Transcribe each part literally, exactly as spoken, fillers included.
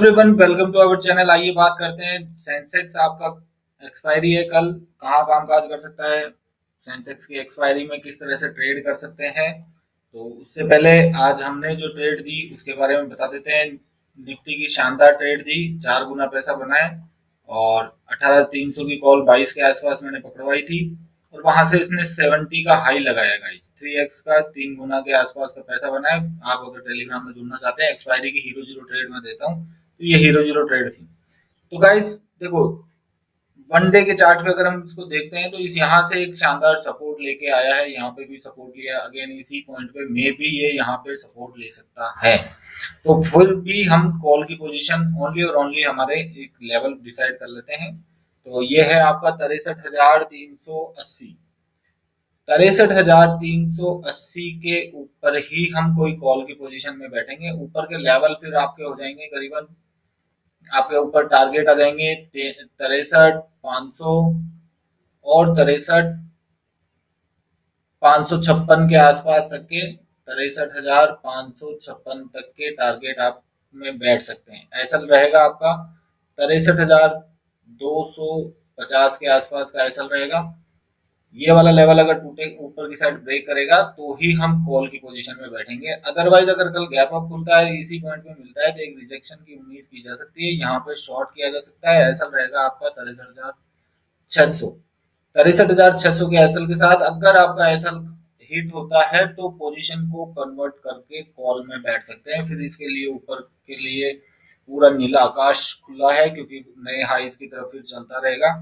Everyone welcome to our channel. आइए बात करते हैं सेंसेक्स। आपका एक्सपायरी है कल, कहाँ कामकाज कर सकता है, सेंसेक्स की एक्सपायरी में किस तरह से ट्रेड कर सकते हैं। तो उससे पहले आज हमने जो ट्रेड दी उसके बारे में बता देते हैं। निफ्टी की शानदार ट्रेड दी, चार गुना पैसा बनाए और अठारह तीन सौ की कॉल बाईस के आसपास मैंने पकड़वाई थी और वहां से इसने सेवेंटी का हाई लगाया गाइस, थ्री एक्स का, तीन गुना के आसपास का पैसा बनाया। आप अगर टेलीग्राम में जुड़ना चाहते हैं, एक्सपायरी की हीरो जीरो ट्रेड में देता हूँ, तो ये हीरो जीरो ट्रेड थी। तो गाइस देखो, वन डे के चार्ट पे अगर हम इसको देखते हैं तो इस यहाँ से एक शानदार सपोर्ट लेके आया है, यहाँ पे भी सपोर्ट लिया अगेन इसी पॉइंट पे, मे भी ये यहाँ पे सपोर्ट ले सकता है। तो फिर भी हम कॉल की पोजीशन ओनली और ओनली हमारे एक लेवल डिसाइड कर लेते हैं। तो ये है आपका तिरसठ हजार तीन सौ अस्सी तिरसठ हजार तीन सौ अस्सी के ऊपर ही हम कोई कॉल की पोजीशन में बैठेंगे। ऊपर के लेवल फिर आपके हो जाएंगे करीबन, आपके ऊपर टारगेट आ जाएंगे तिरसठ पाँच सौ और तिरसठ पाँच सौ छप्पन के आसपास तक के, तिरसठ हजार पाँच सौ छप्पन तक के टारगेट आप में बैठ सकते हैं। ऐसा रहेगा आपका तिरसठ हजार दो सौ पचास के आसपास का ऐसा रहेगा। ये वाला लेवल अगर टूटे, ऊपर की साइड ब्रेक करेगा तो ही हम कॉल की पोजीशन में बैठेंगे। अदरवाइज अगर कल गैप अप खुलता है, इसी पॉइंट पे मिलता है, तो एक रिजेक्शन की उम्मीद की जा सकती है, यहाँ पे शॉर्ट किया जा सकता है। एसएल रहेगा आपका तिरसठ हजार छह सौ तिरसठ हजार छह सौ के एसएल के साथ। अगर आपका एसएल हिट होता है तो पोजिशन को कन्वर्ट करके कॉल में बैठ सकते हैं। फिर इसके लिए ऊपर के लिए पूरा नीला आकाश खुला है क्योंकि नए हाईज की तरफ फिर चलता रहेगा।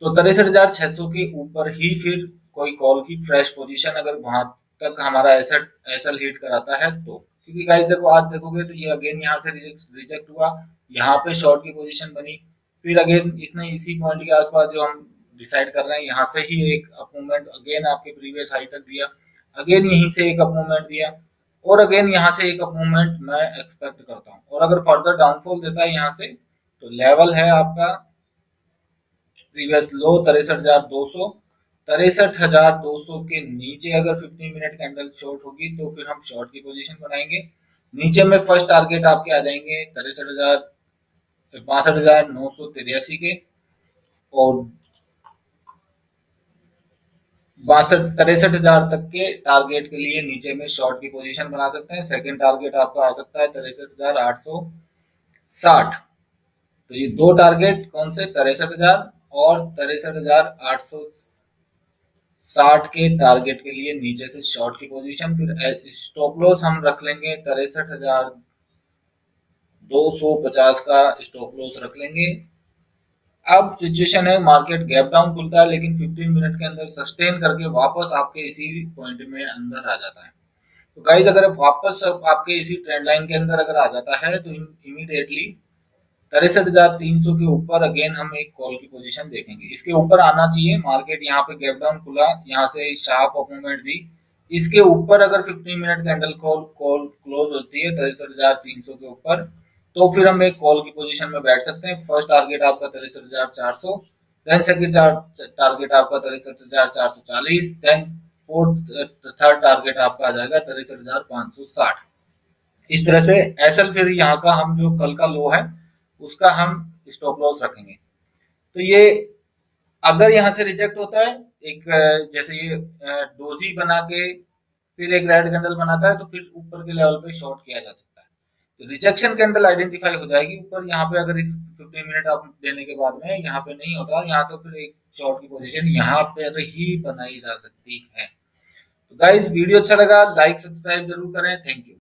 तो तिरसठ हजार छह सौ के ऊपर ही फिर कोई कॉल की फ्रेश पोजीशन अगर वहां तक हमारा ऐसा ऐसा लीड कराता है तो, क्योंकि गाइस देखो आज देखोगे तो ये अगेन यहाँ से रिजेक्ट रिजेक्ट हुआ, यहाँ पे शॉर्ट की पोजीशन बनी, फिर अगेन इसने इसी पॉइंट के आसपास जो हम डिसाइड कर रहे हैं यहाँ से ही एक अप मूवमेंट अगेन आपके प्रीवियस हाई तक दिया, अगेन यहीं से एक अप मूवमेंट दिया और अगेन यहाँ से एक अप मूवमेंट मैं एक्सपेक्ट करता हूँ। और अगर फर्दर डाउनफॉल देता है यहाँ से तो लेवल है आपका प्रीवियस लो तिरसठ हजार दो सौ तिरसठ हजार दो सौ के नीचे अगर पंद्रह मिनट कैंडल शॉर्ट होगी तो फिर हम शॉर्ट की पोजीशन बनाएंगे। नीचे में फर्स्ट टारगेट आपके आ जाएंगे तिरसठ हजार बासठ हजार नौ सौ तिरासी के और बासठ तिरसठ हजार तक के टारगेट के लिए नीचे में शॉर्ट की पोजीशन बना सकते हैं। सेकेंड टारगेट आपका आ सकता है तिरसठ हजार आठ सौ साठ। तो ये दो टारगेट कौन से, तिरसठ हजार और तिरसठ हजार आठ सौ साठ के टारगेट के लिए नीचे से शॉर्ट की पोजीशन। फिर स्टॉप लॉस हम रख लेंगे तिरसठ हजार दो सौ पचास का स्टॉप लॉस रख लेंगे। अब सिचुएशन है मार्केट गैप डाउन खुलता है लेकिन पंद्रह मिनट के अंदर सस्टेन करके वापस आपके इसी पॉइंट में अंदर आ जाता है। तो गाइस अगर वापस आपके इसी ट्रेंड लाइन के अंदर अगर आ जाता है तो इमीडिएटली तिरसठ हजार तीन सौ के ऊपर अगेन हम एक कॉल की पोजीशन देखेंगे। इसके ऊपर आना चाहिए मार्केट, यहाँ पे गैप डाउन खुला, यहाँ से शार्प अप मूवमेंट दी, इसके ऊपर अगर पंद्रह मिनट कैंडल कॉल कॉल क्लोज होती है तिरसठ हजार तीन सौ के ऊपर तो फिर हम एक कॉल की पोजीशन में बैठ सकते हैं। फर्स्ट टारगेट आपका तिरसठ हजार चार सौ देन सेकेंड टारगेट आपका तिरसठ हजार चार सौ चालीस देन फोर्थ थर्ड टारगेट आपका आ जाएगा तिरसठ हजार पाँच सौ साठ। इस तरह से एसएल फिर यहाँ का हम जो कल का लो है उसका हम स्टॉप लॉस रखेंगे। तो ये अगर यहाँ से रिजेक्ट होता है, एक जैसे ये डोजी बना के फिर एक रेड कैंडल बनाता है तो फिर ऊपर के लेवल पे शॉर्ट किया जा सकता है। तो रिजेक्शन कैंडल आइडेंटिफाई हो जाएगी ऊपर, यहाँ पे अगर इस पंद्रह मिनट आप देने के बाद में यहाँ पे नहीं होता यहाँ तो फिर एक शॉर्ट की पोजीशन यहाँ पर ही बनाई जा सकती है। तो गाइज वीडियो अच्छा लगा, लाइक सब्सक्राइब जरूर करें। Thank you.